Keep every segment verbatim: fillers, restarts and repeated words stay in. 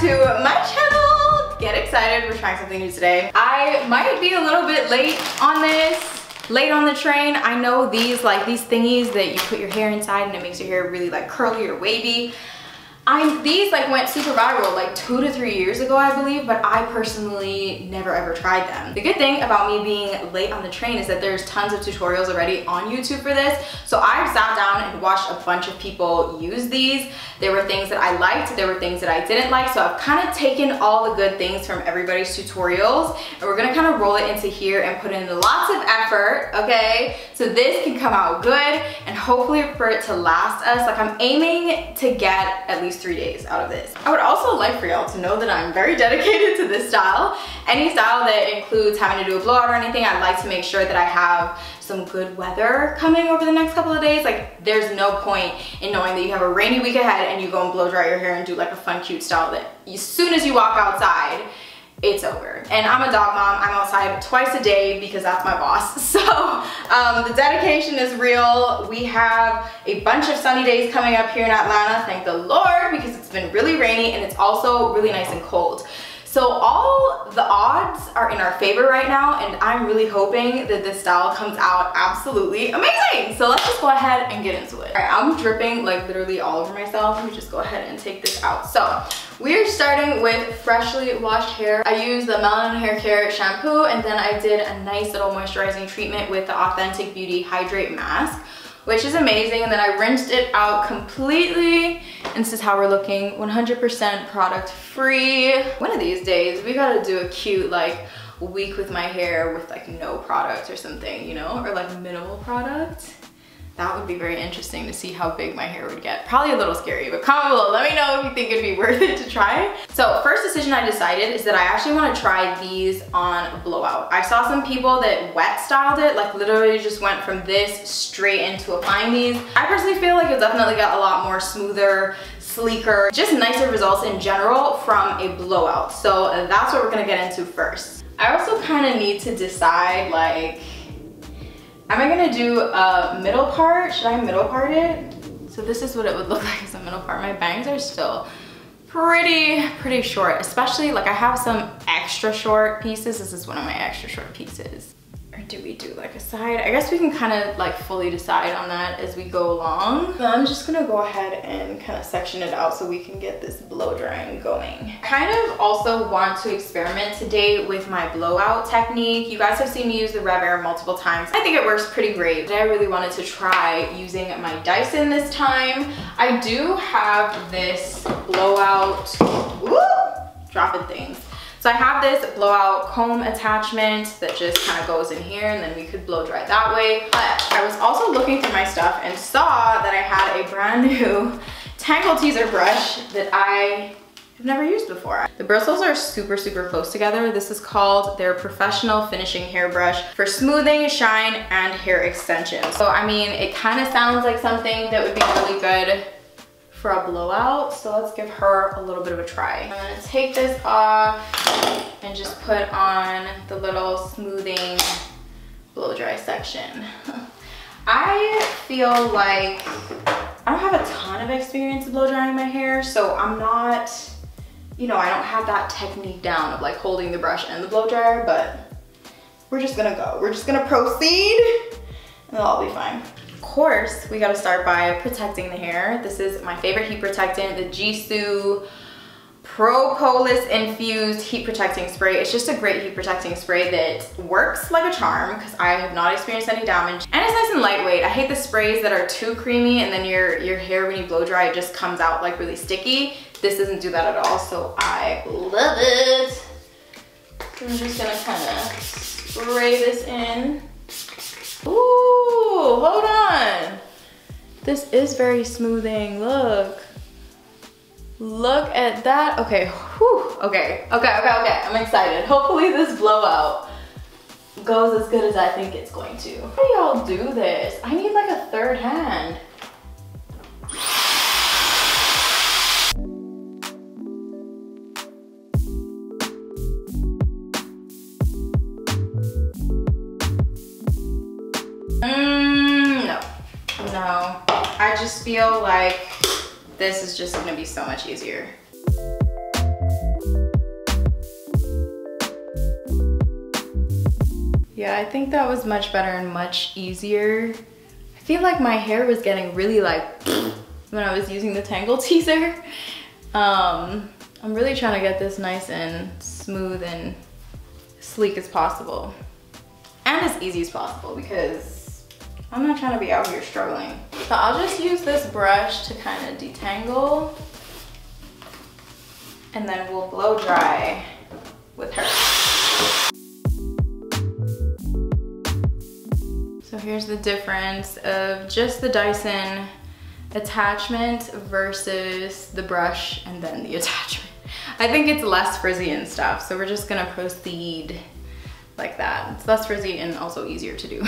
to my channel. Get excited, we're trying something new today. I might be a little bit late on this. Late on the train. I know these like these thingies that you put your hair inside and it makes your hair really like curly or wavy. I'm these like went super viral like two to three years ago, I believe, but I personally never ever tried them. The good thing about me being late on the train is that there's tons of tutorials already on YouTube for this. So I sat down and watched a bunch of people use these. There were things that I liked, there were things that I didn't like. So I've kind of taken all the good things from everybody's tutorials and we're gonna kind of roll it into here and put in lots of effort, okay? So this can come out good and hopefully for it to last us. Like I'm aiming to get at least three days out of this. I would also like for y'all to know that I'm very dedicated to this style. Any style that includes having to do a blowout or anything, I'd like to make sure that I have some good weather coming over the next couple of days. Like there's no point in knowing that you have a rainy week ahead and you go and blow dry your hair and do like a fun cute style that as soon as you walk outside, it's over. And I'm a dog mom, I'm outside twice a day because that's my boss. So um, the dedication is real. We have a bunch of sunny days coming up here in Atlanta, thank the Lord, because it's been really rainy and it's also really nice and cold. So all the odds are in our favor right now and I'm really hoping that this style comes out absolutely amazing. So let's just go ahead and get into it. All right, I'm dripping like literally all over myself. Let me just go ahead and take this out. So we're starting with freshly washed hair. I used the Melanin Hair Care shampoo and then I did a nice little moisturizing treatment with the Authentic Beauty Hydrate Mask, which is amazing, and then I rinsed it out completely. And this is how we're looking, one hundred percent product free. One of these days, we gotta do a cute like week with my hair with like no product or something, you know, or like minimal product. That would be very interesting to see how big my hair would get. Probably a little scary, but comment below. Let me know if you think it'd be worth it to try. So first decision I decided is that I actually wanna try these on blowout. I saw some people that wet styled it, like literally just went from this straight into applying these. I personally feel like it definitely got a lot more smoother, sleeker, just nicer results in general from a blowout. So that's what we're gonna get into first. I also kinda need to decide like, am I gonna do a middle part? Should I middle part it? So this is what it would look like as a middle part. My bangs are still pretty, pretty short, especially like I have some extra short pieces. This is one of my extra short pieces. Or do we do like a side? I guess we can kind of like fully decide on that as we go along. So I'm just gonna go ahead and kind of section it out so we can get this blow drying going. I kind of also want to experiment today with my blowout technique. You guys have seen me use the Rev Air multiple times. I think it works pretty great. Today I really wanted to try using my Dyson this time. I do have this blowout, woo, dropping things. So I have this blowout comb attachment that just kind of goes in here and then we could blow dry that way. But I was also looking through my stuff and saw that I had a brand new Tangle Teaser brush that I have never used before. The bristles are super, super close together. This is called their Professional Finishing Hairbrush for smoothing, shine, and hair extension. So I mean, it kind of sounds like something that would be really good for a blowout, so let's give her a little bit of a try. I'm gonna take this off and just put on the little smoothing blow dry section. I feel like I don't have a ton of experience blow drying my hair, so I'm not, you know, I don't have that technique down of like holding the brush and the blow dryer, but we're just gonna go. We're just gonna proceed and it'll all be fine. Of course, we gotta start by protecting the hair. This is my favorite heat protectant, the Gisou Propolis Infused Heat Protecting Spray. It's just a great heat protecting spray that works like a charm because I have not experienced any damage. And it's nice and lightweight. I hate the sprays that are too creamy and then your, your hair when you blow dry, it just comes out like really sticky. This doesn't do that at all, so I love it. I'm just gonna kinda spray this in. Ooh, hold on. This is very smoothing, look. Look at that, okay, whew, okay, okay, okay, okay, I'm excited. Hopefully this blowout goes as good as I think it's going to. How do y'all do this? I need like a third hand. No, I just feel like this is just gonna be so much easier. Yeah, I think that was much better and much easier. I feel like my hair was getting really like when I was using the Tangle Teaser. Um, I'm really trying to get this nice and smooth and sleek as possible. And as easy as possible because I'm not trying to be out here struggling. So I'll just use this brush to kind of detangle. And then we'll blow dry with her. So here's the difference of just the Dyson attachment versus the brush and then the attachment. I think it's less frizzy and stuff, so we're just gonna proceed like that. It's less frizzy and also easier to do.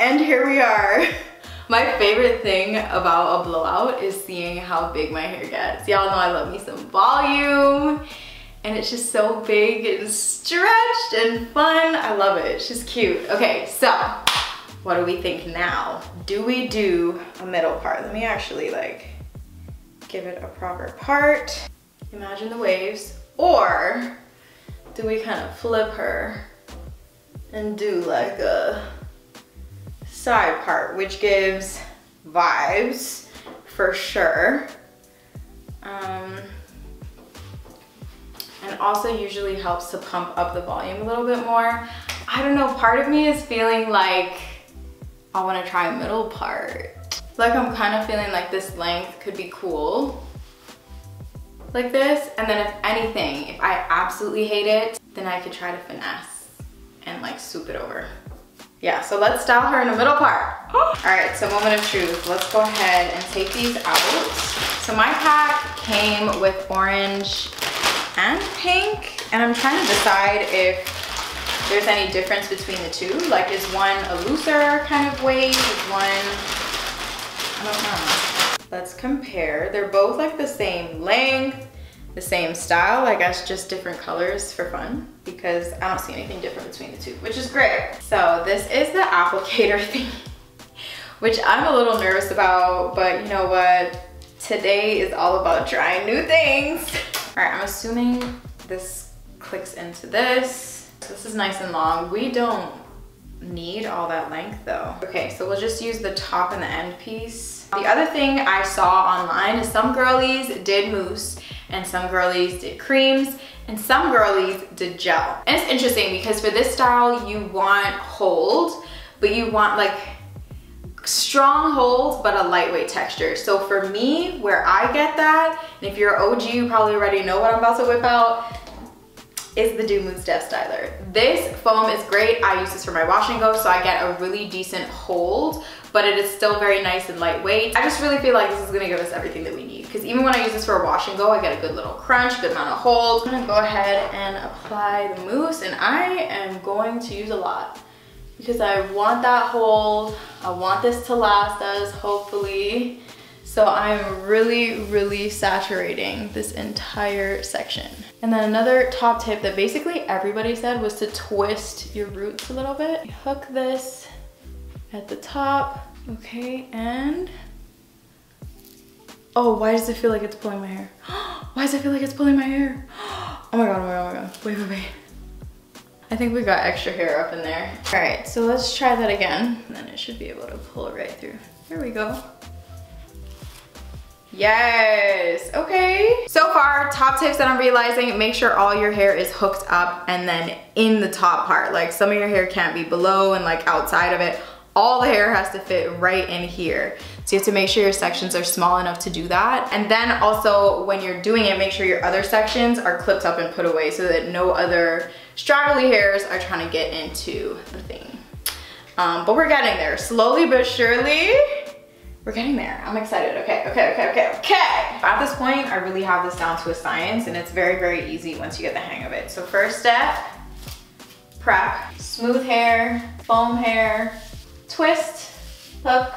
And here we are. My favorite thing about a blowout is seeing how big my hair gets. Y'all know I love me some volume, and it's just so big and stretched and fun. I love it, it's just cute. Okay, so what do we think now? Do we do a middle part? Let me actually like give it a proper part. Imagine the waves. Or do we kind of flip her and do like a side part, which gives vibes for sure, um, and also usually helps to pump up the volume a little bit more. I don't know, part of me is feeling like I want to try a middle part. Like I'm kind of feeling like this length could be cool like this, and then if anything, if I absolutely hate it, then I could try to finesse and like swoop it over. Yeah, so let's style her in the middle part. All right, so moment of truth. Let's go ahead and take these out. So my pack came with orange and pink, and I'm trying to decide if there's any difference between the two. Like, is one a looser kind of wave? Is one, I don't know. Let's compare. They're both like the same length, the same style, I guess just different colors for fun because I don't see anything different between the two, which is great. So this is the applicator thing, which I'm a little nervous about, but you know what? Today is all about trying new things. All right, I'm assuming this clicks into this. This is nice and long. We don't need all that length though. Okay, so we'll just use the top and the end piece. The other thing I saw online is some girlies did mousse, and some girlies did creams, and some girlies did gel. And it's interesting because for this style, you want hold, but you want like strong hold, but a lightweight texture. So for me, where I get that, and if you're an O G, you probably already know what I'm about to whip out, is the Moon Step styler. This foam is great. I use this for my wash and go, so I get a really decent hold, but it is still very nice and lightweight. I just really feel like this is gonna give us everything that we need because even when I use this for a wash and go, I get a good little crunch, good amount of hold. I'm gonna go ahead and apply the mousse, and I am going to use a lot because I want that hold. I want this to last us, hopefully. So I'm really, really saturating this entire section. And then another top tip that basically everybody said was to twist your roots a little bit. Hook this at the top. Okay, and... oh, why does it feel like it's pulling my hair? Why does it feel like it's pulling my hair? Oh my God, oh my God, oh my God. Wait, wait, wait. I think we got extra hair up in there. All right, so let's try that again. And then it should be able to pull right through. There we go. Yes, okay. So far, top tips that I'm realizing, make sure all your hair is hooked up and then in the top part. Like some of your hair can't be below and like outside of it. All the hair has to fit right in here. So you have to make sure your sections are small enough to do that. And then also when you're doing it, make sure your other sections are clipped up and put away so that no other straggly hairs are trying to get into the thing. Um, but we're getting there, slowly but surely. We're getting there. I'm excited. Okay, okay, okay, okay, okay. At this point, I really have this down to a science, and it's very, very easy once you get the hang of it. So first step, prep. Smooth hair, foam hair, twist, hook,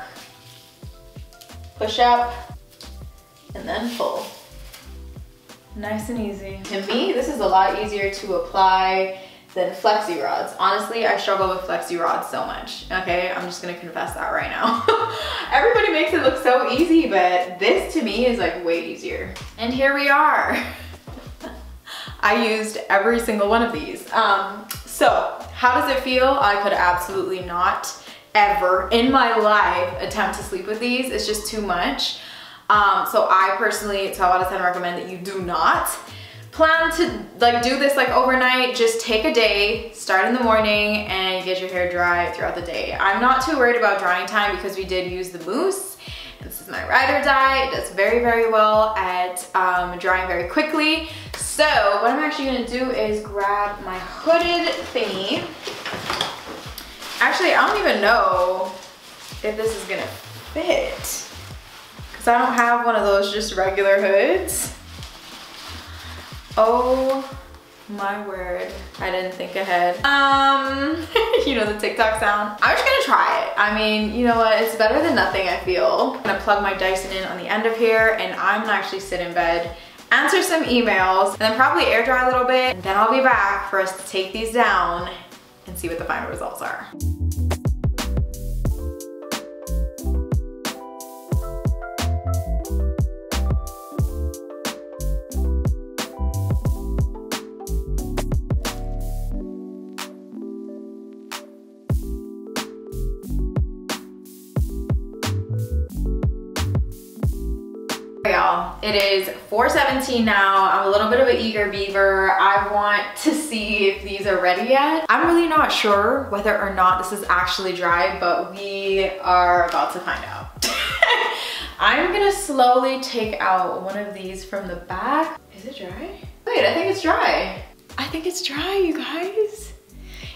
push up, and then pull. Nice and easy. To me, this is a lot easier to apply than flexi rods. Honestly, I struggle with flexi rods so much, okay? I'm just gonna confess that right now. Everybody makes it look so easy, but this to me is like way easier. And here we are. I used every single one of these. Um, so how does it feel? I could absolutely not ever in my life attempt to sleep with these. It's just too much. Um, so I personally, twelve out of ten recommend that you do not plan to like do this like overnight. Just take a day, start in the morning, and get your hair dry throughout the day. I'm not too worried about drying time because we did use the mousse. This is my ride or die. It does very, very well at um, drying very quickly. So what I'm actually gonna do is grab my hooded thingy. Actually, I don't even know if this is gonna fit, because I don't have one of those just regular hoods. Oh my word, I didn't think ahead. Um, you know the TikTok sound. I'm just gonna try it. I mean, you know what, it's better than nothing, I feel. I'm gonna plug my Dyson in on the end of here, and I'm gonna actually sit in bed, answer some emails, and then probably air dry a little bit, and then I'll be back for us to take these down and see what the final results are. It is four seventeen now. I'm a little bit of an eager beaver. I want to see if these are ready yet. I'm really not sure whether or not this is actually dry, but we are about to find out. I'm gonna slowly take out one of these from the back. Is it dry? Wait, I think it's dry. I think it's dry, you guys.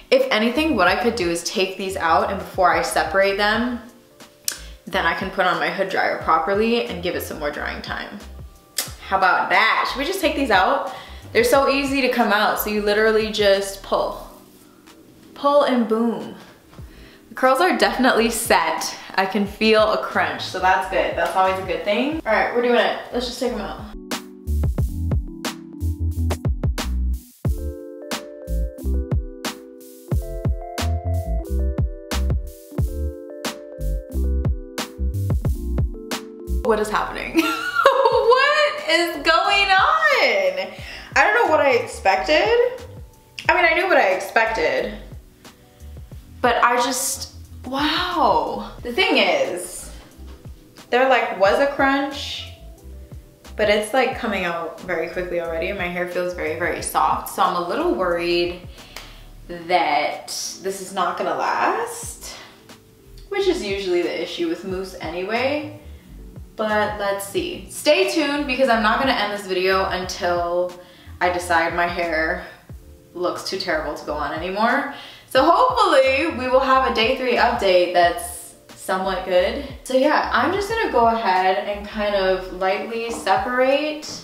If anything, what I could do is take these out, and before I separate them, then I can put on my hood dryer properly and give it some more drying time. How about that? Should we just take these out? They're so easy to come out, so you literally just pull. Pull and boom. The curls are definitely set. I can feel a crunch, so that's good. That's always a good thing. All right, we're doing it. Let's just take them out. What is happening? Is going on? I don't know what I expected. I mean, I knew what I expected, but I just, wow. The thing is, there like was a crunch, but it's like coming out very quickly already, and my hair feels very, very soft. So I'm a little worried that this is not gonna last, which is usually the issue with mousse anyway. But let's see. Stay tuned, because I'm not gonna end this video until I decide my hair looks too terrible to go on anymore. So hopefully we will have a day three update that's somewhat good. So yeah, I'm just gonna go ahead and kind of lightly separate,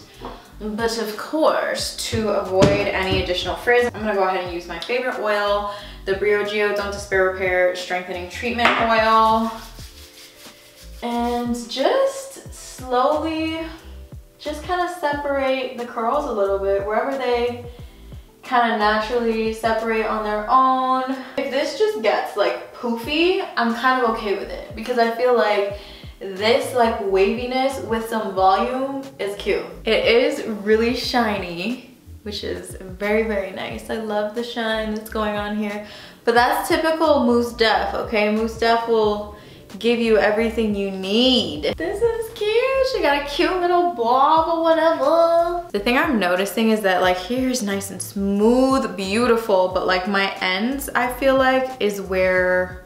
but of course, to avoid any additional frizz, I'm gonna go ahead and use my favorite oil, the Briogeo Don't Despair Repair Strengthening Treatment Oil. And just slowly, just kind of separate the curls a little bit, wherever they kind of naturally separate on their own. If this just gets like poofy, I'm kind of okay with it, because I feel like this like waviness with some volume is cute. It is really shiny, which is very, very nice. I love the shine that's going on here. But that's typical Moon Step, okay? Moon Step will give you everything you need. This is cute. She got a cute little bob or whatever. The thing I'm noticing is that like here is nice and smooth, beautiful, but like my ends, I feel like, is where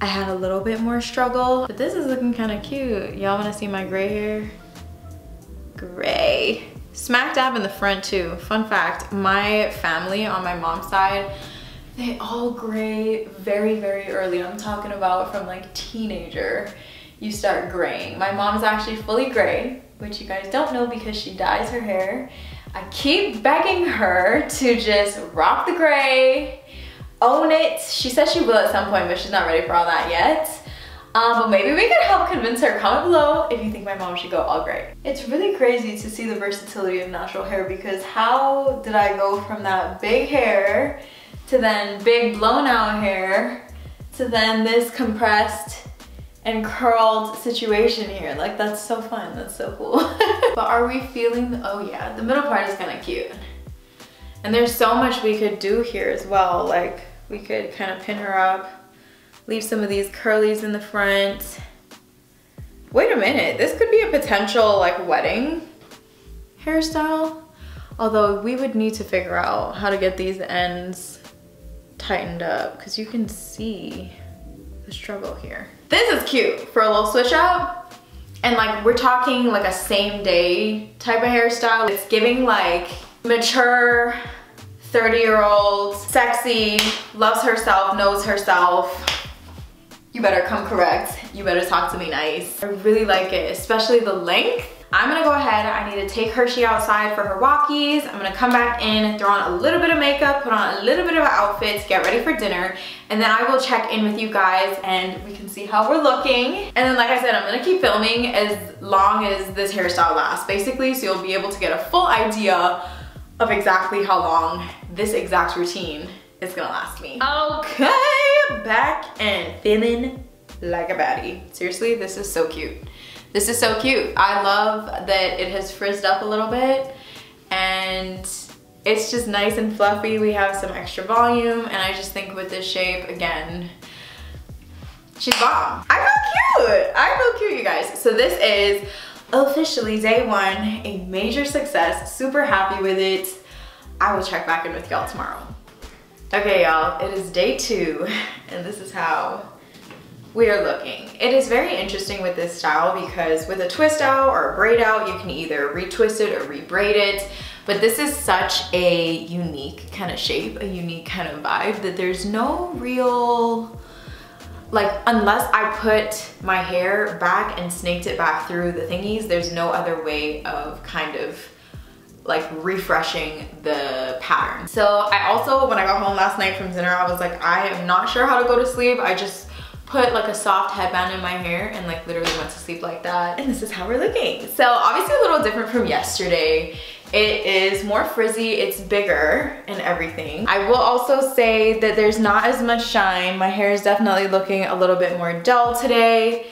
I had a little bit more struggle. But this is looking kind of cute. Y'all want to see my gray hair? Gray. Smack dab in the front too. Fun fact, my family on my mom's side, they all gray very, very early. I'm talking about from like teenager, you start graying. My mom's actually fully gray, which you guys don't know because she dyes her hair. I keep begging her to just rock the gray, own it. She says she will at some point, but she's not ready for all that yet. Um, but maybe we could help convince her. Comment below if you think my mom should go all gray. It's really crazy to see the versatility of natural hair, because how did I go from that big hair to then big blown out hair, to then this compressed and curled situation here. Like, that's so fun, that's so cool. But are we feeling, the, oh yeah, the middle part is kinda cute. And there's so much we could do here as well. Like, we could kind of pin her up, leave some of these curlies in the front. Wait a minute, this could be a potential like wedding hairstyle. Although we would need to figure out how to get these ends tightened up, because you can see the struggle here. This is cute for a little switch up. And like, we're talking like a same day type of hairstyle. It's giving like mature, thirty year old, sexy, loves herself, knows herself. You better come correct. You better talk to me nice. I really like it, especially the length. I'm gonna go ahead, I need to take Hershey outside for her walkies. I'm gonna come back in, throw on a little bit of makeup, put on a little bit of an outfit, get ready for dinner, and then I will check in with you guys and we can see how we're looking. And then like I said, I'm gonna keep filming as long as this hairstyle lasts, basically, so you'll be able to get a full idea of exactly how long this exact routine is gonna last me. Okay, back and feeling like a baddie. Seriously, this is so cute. This is so cute. I love that it has frizzed up a little bit and it's just nice and fluffy. We have some extra volume and I just think with this shape, again, she's bomb. I feel cute. I feel cute, you guys. So this is officially day one, a major success. Super happy with it. I will check back in with y'all tomorrow. Okay, y'all, it is day two and this is how we are looking. It is very interesting with this style because with a twist out or a braid out, you can either retwist it or rebraid it. But this is such a unique kind of shape, a unique kind of vibe that there's no real, like, unless I put my hair back and snaked it back through the thingies, there's no other way of kind of like refreshing the pattern. So I also, when I got home last night from dinner, I was like, I am not sure how to go to sleep. I just put like a soft headband in my hair and like literally went to sleep like that. And this is how we're looking. So obviously a little different from yesterday. It is more frizzy, it's bigger and everything. I will also say that there's not as much shine. My hair is definitely looking a little bit more dull today.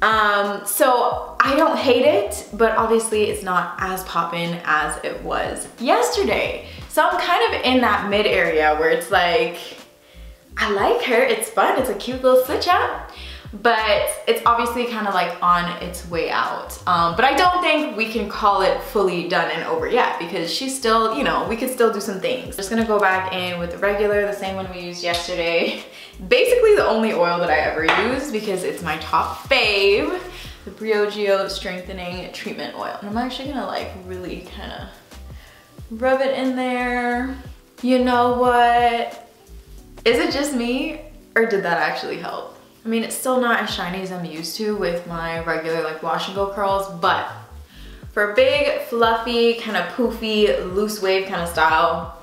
Um, so I don't hate it, but obviously it's not as poppin' as it was yesterday. So I'm kind of in that mid area where it's like, I like her, it's fun, it's a cute little switch up, but it's obviously kind of like on its way out. Um, but I don't think we can call it fully done and over yet because she's still, you know, we could still do some things. Just gonna go back in with the regular, the same one we used yesterday. Basically the only oil that I ever use because it's my top fave, the Briogeo Strengthening Treatment Oil. And I'm actually gonna like really kind of rub it in there. You know what? Is it just me, or did that actually help? I mean, it's still not as shiny as I'm used to with my regular like wash and go curls, but for big, fluffy, kind of poofy, loose wave kind of style,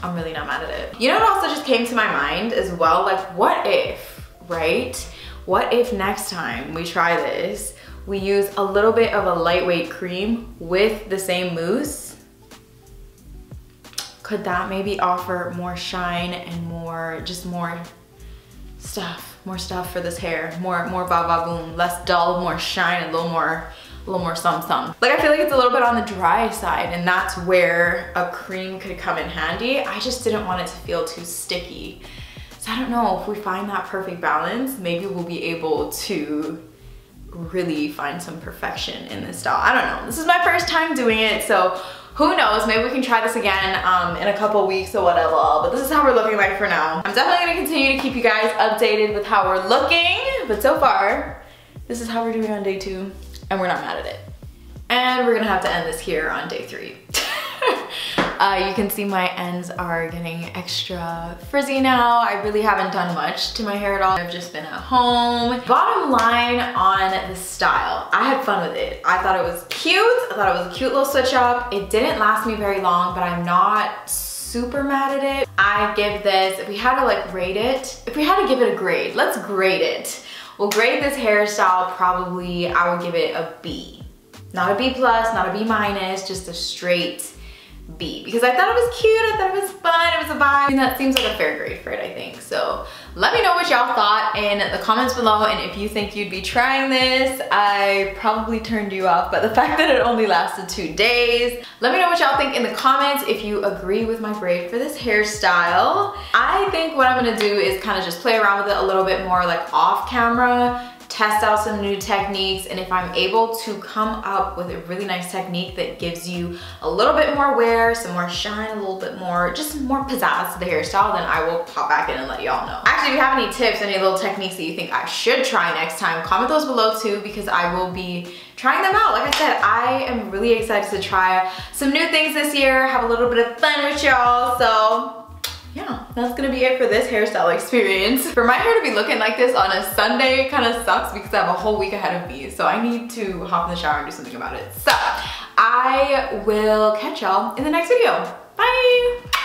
I'm really not mad at it. You know what also just came to my mind as well? Like, what if, right? What if next time we try this, we use a little bit of a lightweight cream with the same mousse? Could that maybe offer more shine and more, just more stuff, more stuff for this hair, more, more ba ba boom, less dull, more shine, a little more, a little more some some. Like I feel like it's a little bit on the dry side, and that's where a cream could come in handy. I just didn't want it to feel too sticky, so I don't know if we find that perfect balance. Maybe we'll be able to really find some perfection in this style. I don't know. This is my first time doing it, so. Who knows, maybe we can try this again um, in a couple weeks or whatever, but this is how we're looking like for now. I'm definitely gonna continue to keep you guys updated with how we're looking, but so far, this is how we're doing on day two, and we're not mad at it. And we're gonna have to end this here on day three. uh, you can see my ends are getting extra frizzy now. I really haven't done much to my hair at all. I've just been at home. Bottom line on the style, I had fun with it. I thought it was cute. I thought it was a cute little switch up. It didn't last me very long, but I'm not super mad at it. I give this, if we had to like rate it, if we had to give it a grade, let's grade it. We'll grade this hairstyle probably, I would give it a B. Not a B plus, not a B minus, just a straight B because I thought it was cute, I thought it was fun, it was a vibe, and that seems like a fair grade for it, I think. So let me know what y'all thought in the comments below, and if you think you'd be trying this. I probably turned you off by the fact that it only lasted two days. Let me know what y'all think in the comments if you agree with my grade for this hairstyle. I think what I'm gonna do is kind of just play around with it a little bit more, like off camera, test out some new techniques, and if I'm able to come up with a really nice technique that gives you a little bit more wear, some more shine, a little bit more, just more pizzazz to the hairstyle, then I will pop back in and let y'all know. Actually, if you have any tips, any little techniques that you think I should try next time, comment those below too, because I will be trying them out. Like I said, I am really excited to try some new things this year, have a little bit of fun with y'all, so yeah, that's gonna be it for this hairstyle experience. For my hair to be looking like this on a Sunday kind of sucks because I have a whole week ahead of me, so I need to hop in the shower and do something about it. So I will catch y'all in the next video. Bye!